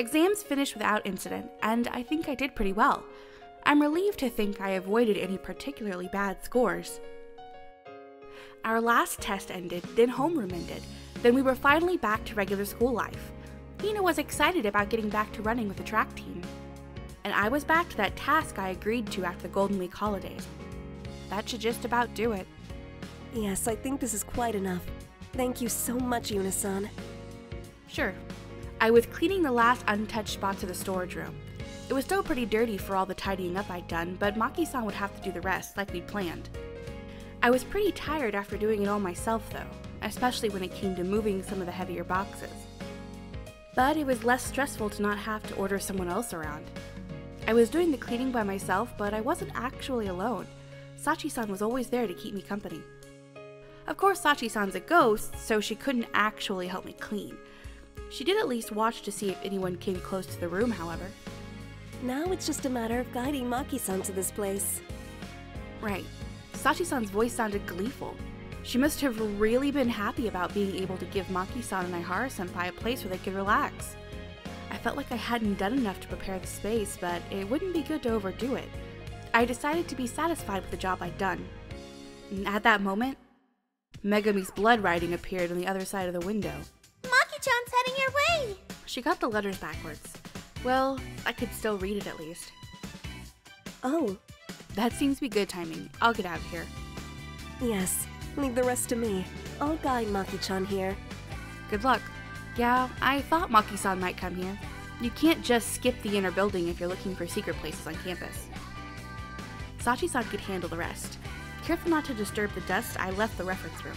Exams finished without incident, and I think I did pretty well. I'm relieved to think I avoided any particularly bad scores. Our last test ended, then homeroom ended, then we were finally back to regular school life. Hina was excited about getting back to running with the track team. And I was back to that task I agreed to after the Golden Week holidays. That should just about do it. Yes, I think this is quite enough. Thank you so much, Yuna-san. Sure. I was cleaning the last untouched spots of the storage room. It was still pretty dirty for all the tidying up I'd done, but Maki-san would have to do the rest, like we'd planned. I was pretty tired after doing it all myself, though, especially when it came to moving some of the heavier boxes. But it was less stressful to not have to order someone else around. I was doing the cleaning by myself, but I wasn't actually alone. Sachi-san was always there to keep me company. Of course, Sachi-san's a ghost, so she couldn't actually help me clean. She did at least watch to see if anyone came close to the room, however. Now it's just a matter of guiding Maki-san to this place. Right. Sachi-san's voice sounded gleeful. She must have really been happy about being able to give Maki-san and Aihara-senpai a place where they could relax. I felt like I hadn't done enough to prepare the space, but it wouldn't be good to overdo it. I decided to be satisfied with the job I'd done. And at that moment, Megumi's blood writing appeared on the other side of the window. Maki-chan's heading your way! She got the letters backwards. Well, I could still read it at least. Oh. That seems to be good timing. I'll get out of here. Yes. Leave the rest to me. I'll guide Maki-chan here. Good luck. Yeah, I thought Maki-san might come here. You can't just skip the inner building if you're looking for secret places on campus. Sachi-san could handle the rest. Careful not to disturb the dust, I left the reference room.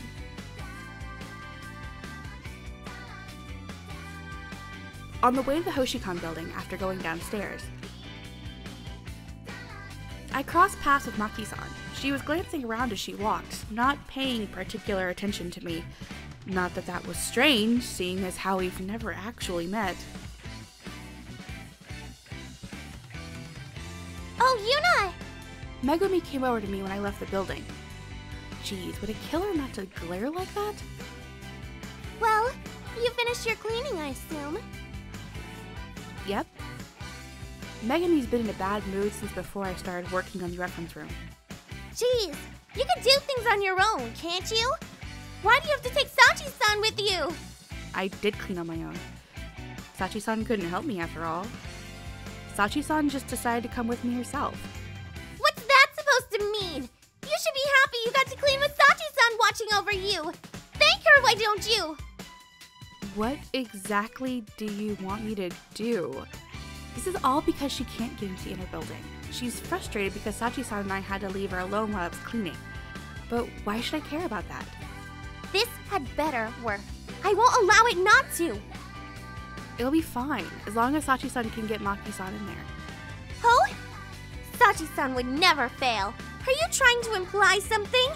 On the way to the Hoshikan building after going downstairs, I crossed paths with Maki-san. She was glancing around as she walked, not paying particular attention to me. Not that that was strange, seeing as how we've never actually met. Oh, Yuna! Megumi came over to me when I left the building. Jeez, would it kill her not to glare like that? Well, you finished your cleaning, I assume. Yep. Megumi's been in a bad mood since before I started working on the reference room. Jeez, you can do things on your own, can't you? Why do you have to take Sachi-san with you? I did clean on my own. Sachi-san couldn't help me after all. Sachi-san just decided to come with me herself. What's that supposed to mean? You should be happy you got to clean with Sachi-san watching over you. Thank her, why don't you? What exactly do you want me to do? This is all because she can't get into the inner building. She's frustrated because Sachi-san and I had to leave her alone while I was cleaning. But why should I care about that? This had better work. I won't allow it not to! It'll be fine, as long as Sachi-san can get Maki-san in there. Who? Sachi-san would never fail. Are you trying to imply something?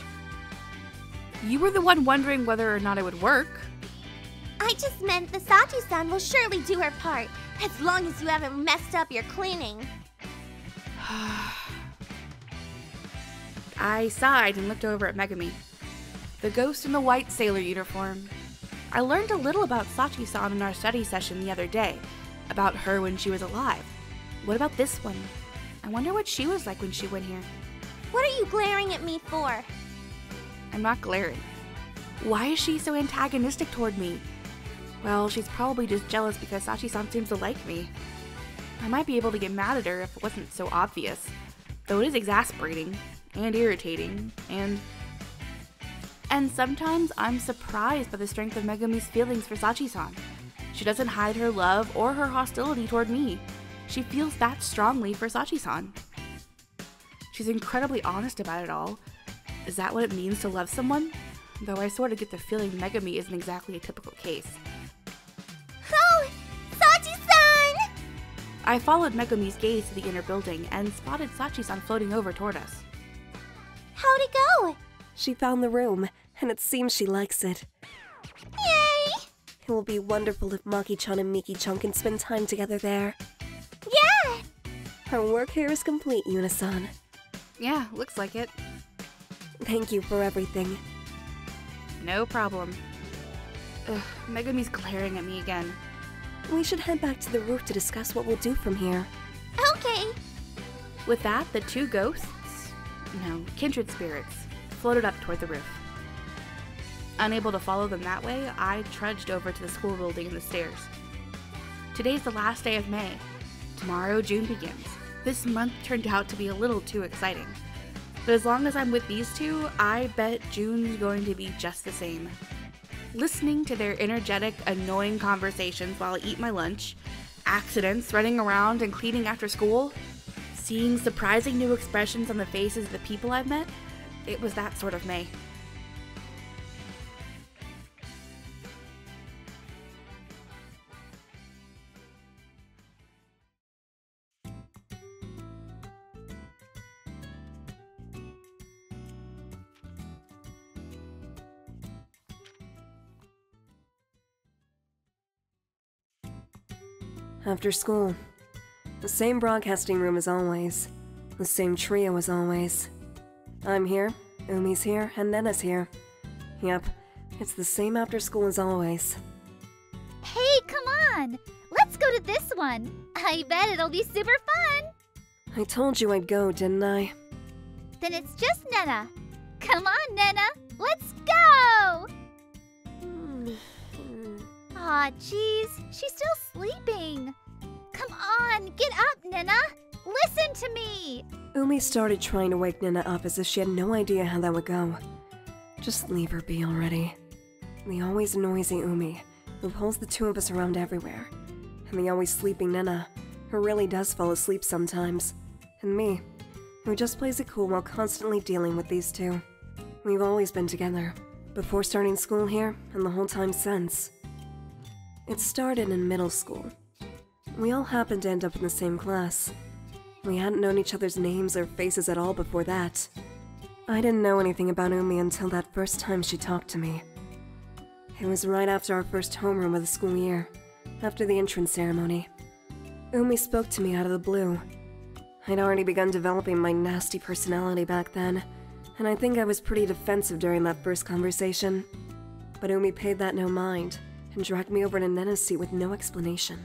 You were the one wondering whether or not it would work. I just meant the Sachi-san will surely do her part, as long as you haven't messed up your cleaning. I sighed and looked over at Megumi, the ghost in the white sailor uniform. I learned a little about Sachi-san in our study session the other day, about her when she was alive. What about this one? I wonder what she was like when she went here. What are you glaring at me for? I'm not glaring. Why is she so antagonistic toward me? Well, she's probably just jealous because Sachi-san seems to like me. I might be able to get mad at her if it wasn't so obvious, though it is exasperating, and irritating, and sometimes I'm surprised by the strength of Megumi's feelings for Sachi-san. She doesn't hide her love or her hostility toward me. She feels that strongly for Sachi-san. She's incredibly honest about it all. Is that what it means to love someone? Though I sort of get the feeling Megumi isn't exactly a typical case. I followed Megumi's gaze to the inner building and spotted Sachi-san floating over toward us. How'd it go? She found the room, and it seems she likes it. Yay! It will be wonderful if Maki-chan and Miki-chan can spend time together there. Yeah! Her work here is complete, Yuna-san. Yeah, looks like it. Thank you for everything. No problem. Ugh, Megumi's glaring at me again. We should head back to the roof to discuss what we'll do from here. Okay! With that, the two ghosts, no, kindred spirits, floated up toward the roof. Unable to follow them that way, I trudged over to the school building and the stairs. Today's the last day of May. Tomorrow, June begins. This month turned out to be a little too exciting. But as long as I'm with these two, I bet June's going to be just the same. Listening to their energetic, annoying conversations while I eat my lunch, accidents, running around and cleaning after school, seeing surprising new expressions on the faces of the people I've met, it was that sort of May. After school. The same broadcasting room as always. The same trio as always. I'm here, Umi's here, and Nena's here. Yep, it's the same after school as always. Hey, come on! Let's go to this one! I bet it'll be super fun! I told you I'd go, didn't I? Then it's just Nena! Come on, Nena! Let's go! Aw, jeez, she's still sleeping. Come on, get up, Nena! Listen to me! Umi started trying to wake Nena up as if she had no idea how that would go. Just leave her be already. The always noisy Umi, who pulls the two of us around everywhere. And the always sleeping Nena, who really does fall asleep sometimes. And me, who just plays it cool while constantly dealing with these two. We've always been together, before starting school here, and the whole time since. It started in middle school. We all happened to end up in the same class. We hadn't known each other's names or faces at all before that. I didn't know anything about Umi until that first time she talked to me. It was right after our first homeroom of the school year, after the entrance ceremony. Umi spoke to me out of the blue. I'd already begun developing my nasty personality back then, and I think I was pretty defensive during that first conversation. But Umi paid that no mind. And dragged me over to Nena's seat with no explanation.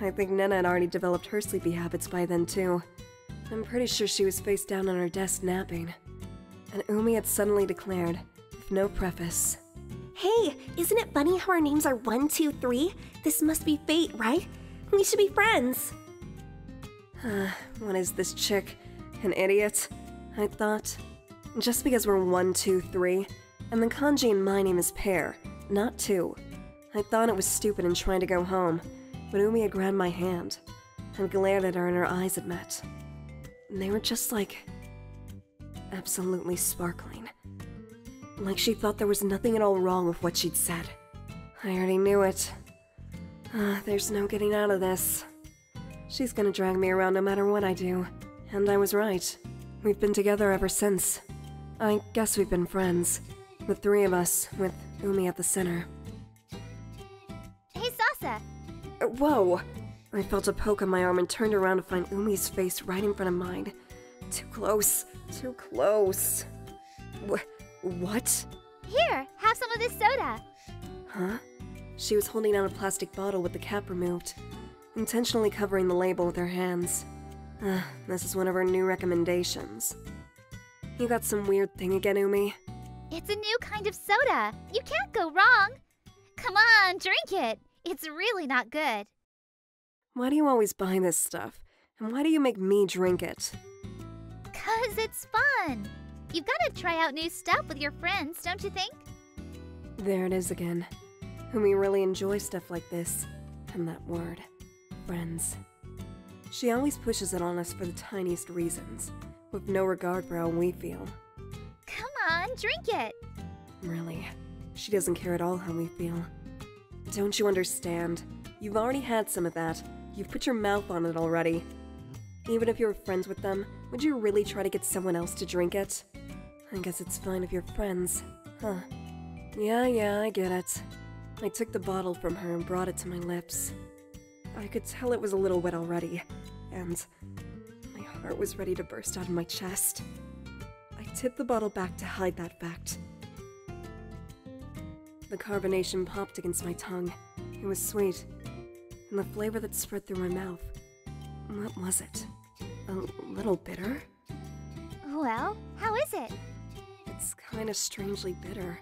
I think Nena had already developed her sleepy habits by then too. I'm pretty sure she was face down on her desk napping. And Umi had suddenly declared, with no preface. Hey, isn't it funny how our names are 1, 2, 3? This must be fate, right? We should be friends! What is this chick? An idiot? I thought. Just because we're 1, 2, 3, and the kanji in my name is pair. Not two. I thought it was stupid and trying to go home, but Umi had grabbed my hand and glared at her and her eyes had met. And they were just like... absolutely sparkling. Like she thought there was nothing at all wrong with what she'd said. I already knew it. There's no getting out of this. She's gonna drag me around no matter what I do. And I was right. We've been together ever since. I guess we've been friends. The three of us, with Umi at the center. Hey, Sasa! Whoa! I felt a poke on my arm and turned around to find Umi's face right in front of mine. Too close. Too close. What? Here, have some of this soda. Huh? She was holding out a plastic bottle with the cap removed, intentionally covering the label with her hands. This is one of her new recommendations. You got some weird thing again, Umi? It's a new kind of soda. You can't go wrong. Come on, drink it. It's really not good. Why do you always buy this stuff? And why do you make me drink it? 'Cause it's fun. You've got to try out new stuff with your friends, don't you think? There it is again. Umi really enjoys stuff like this. And that word. Friends. She always pushes it on us for the tiniest reasons, with no regard for how we feel. Come on, drink it! Really, she doesn't care at all how we feel. Don't you understand? You've already had some of that. You've put your mouth on it already. Even if you were friends with them, would you really try to get someone else to drink it? I guess it's fine if you're friends, huh? Yeah, I get it. I took the bottle from her and brought it to my lips. I could tell it was a little wet already, and my heart was ready to burst out of my chest. Tipped the bottle back to hide that fact. The carbonation popped against my tongue, It was sweet, and the flavor that spread through my mouth. What was it? A little bitter? Well, how is it? It's kind of strangely bitter.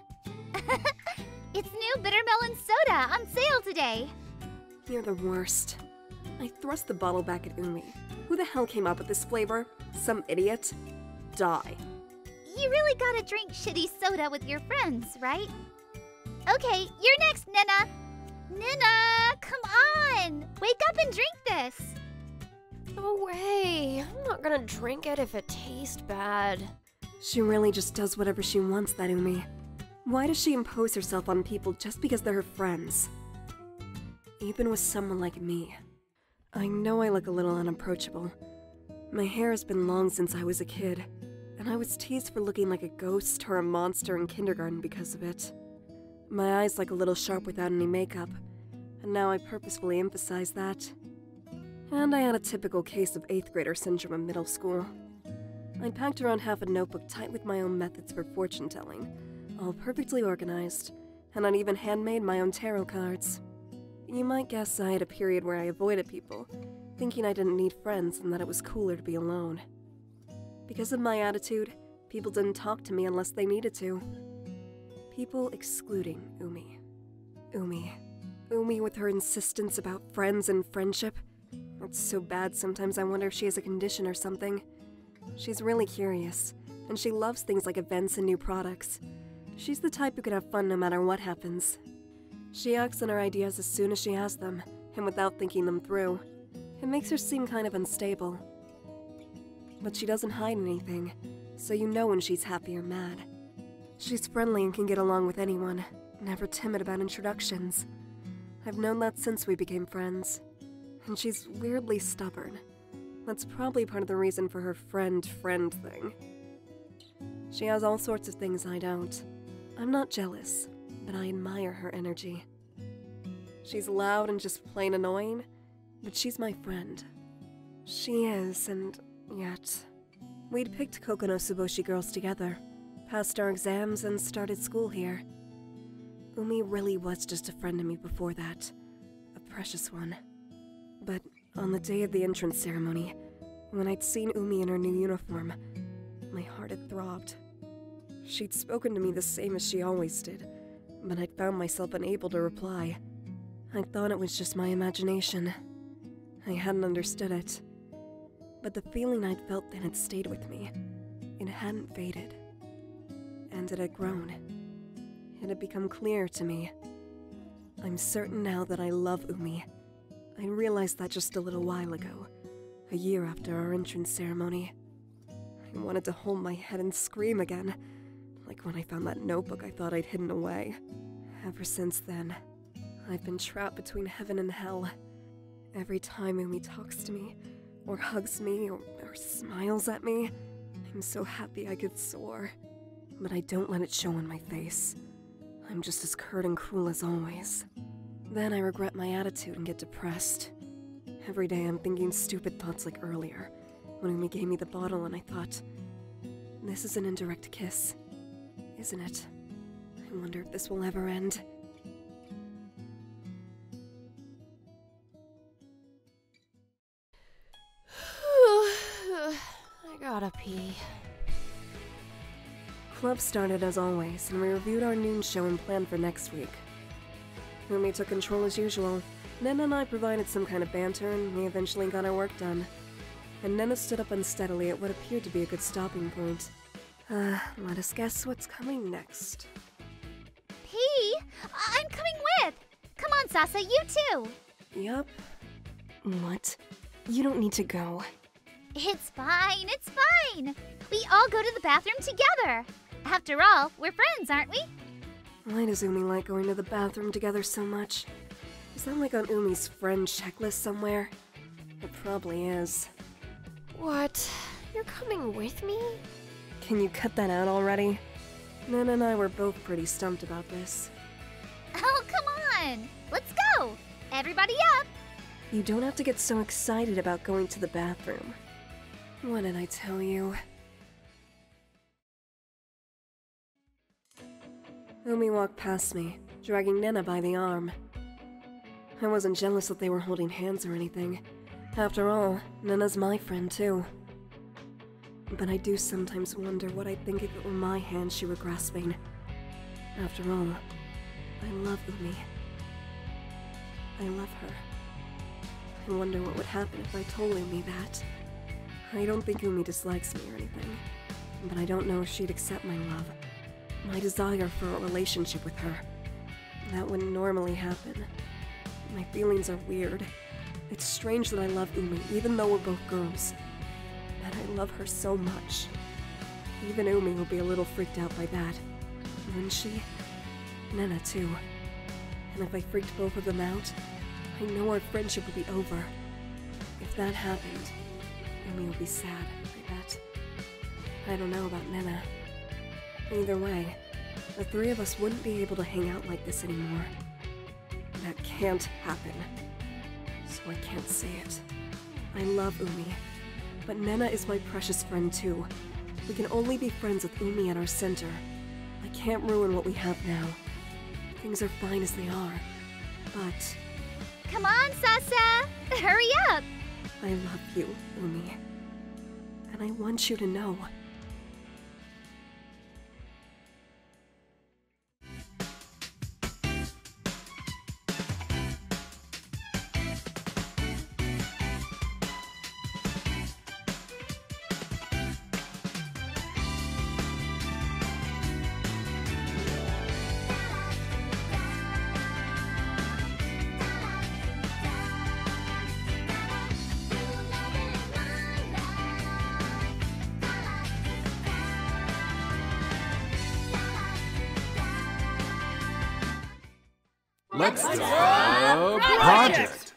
It's new Bittermelon Soda on sale today! You're the worst. I thrust the bottle back at Umi. Who the hell came up with this flavor? Some idiot? Die. You really gotta drink shitty soda with your friends, right? Okay, you're next, Nena! Nena, come on! Wake up and drink this! No way! I'm not gonna drink it if it tastes bad. She really just does whatever she wants, that Umi. Why does she impose herself on people just because they're her friends? Even with someone like me. I know I look a little unapproachable. My hair has been long since I was a kid, and I was teased for looking like a ghost or a monster in kindergarten because of it. My eyes look a little sharp without any makeup, and now I purposefully emphasize that. And I had a typical case of 8th grader syndrome in middle school. I packed around half a notebook tight with my own methods for fortune-telling, all perfectly organized, and I'd even handmade my own tarot cards. You might guess I had a period where I avoided people, thinking I didn't need friends and that it was cooler to be alone. Because of my attitude, people didn't talk to me unless they needed to. People excluding Umi. Umi. Umi with her insistence about friends and friendship. It's so bad sometimes I wonder if she has a condition or something. She's really curious, and she loves things like events and new products. She's the type who can have fun no matter what happens. She acts on her ideas as soon as she has them, and without thinking them through. It makes her seem kind of unstable. But she doesn't hide anything, so you know when she's happy or mad. She's friendly and can get along with anyone, never timid about introductions. I've known that since we became friends. And she's weirdly stubborn. That's probably part of the reason for her friend-friend thing. She has all sorts of things I don't. I'm not jealous, but I admire her energy. She's loud and just plain annoying, but she's my friend. She is, and yet... We'd picked Kokono Tsuboshi girls together, passed our exams, and started school here. Umi really was just a friend to me before that. A precious one. But on the day of the entrance ceremony, when I'd seen Umi in her new uniform, my heart had throbbed. She'd spoken to me the same as she always did, but I'd found myself unable to reply. I thought it was just my imagination. I hadn't understood it. But the feeling I'd felt then had stayed with me. It hadn't faded. And it had grown. It had become clear to me. I'm certain now that I love Umi. I realized that just a little while ago, a year after our entrance ceremony. I wanted to hold my head and scream again, like when I found that notebook I thought I'd hidden away. Ever since then, I've been trapped between heaven and hell. Every time Umi talks to me, or hugs me, or smiles at me, I'm so happy I could soar. But I don't let it show on my face. I'm just as curt and cruel as always. Then I regret my attitude and get depressed. Every day I'm thinking stupid thoughts like earlier, when Umi gave me the bottle and I thought, this is an indirect kiss, isn't it? I wonder if this will ever end. I gotta pee. Club started as always, and we reviewed our noon show and planned for next week. Umi took control as usual. Nena and I provided some kind of banter, and we eventually got our work done. And Nena stood up unsteadily at what appeared to be a good stopping point. Let us guess what's coming next. Pee? I'm coming with! Come on, Sasa, you too! Yup. What? You don't need to go. It's fine, it's fine! We all go to the bathroom together! After all, we're friends, aren't we? Why does Umi like going to the bathroom together so much? Is that like on Umi's friend checklist somewhere? It probably is. What? You're coming with me? Can you cut that out already? Nena and I were both pretty stumped about this. Oh, come on! Let's go! Everybody up! You don't have to get so excited about going to the bathroom. What did I tell you? Umi walked past me, dragging Nena by the arm. I wasn't jealous that they were holding hands or anything. After all, Nena's my friend too. But I do sometimes wonder what I'd think if it were my hand she were grasping. After all, I love Umi. I love her. I wonder what would happen if I told Umi that. I don't think Umi dislikes me or anything, but I don't know if she'd accept my love, my desire for a relationship with her. That wouldn't normally happen. My feelings are weird. It's strange that I love Umi, even though we're both girls. That I love her so much. Even Umi will be a little freaked out by that. Wouldn't she? Nena too. And if I freaked both of them out, I know our friendship would be over. If that happened, Umi will be sad, I bet. I don't know about Nena. Either way, the three of us wouldn't be able to hang out like this anymore. That can't happen. So I can't say it. I love Umi, but Nena is my precious friend too. We can only be friends with Umi at our center. I can't ruin what we have now. Things are fine as they are, but... Come on, Sasa! Hurry up! I love you, Umi. And I want you to know. Let's Dub Project!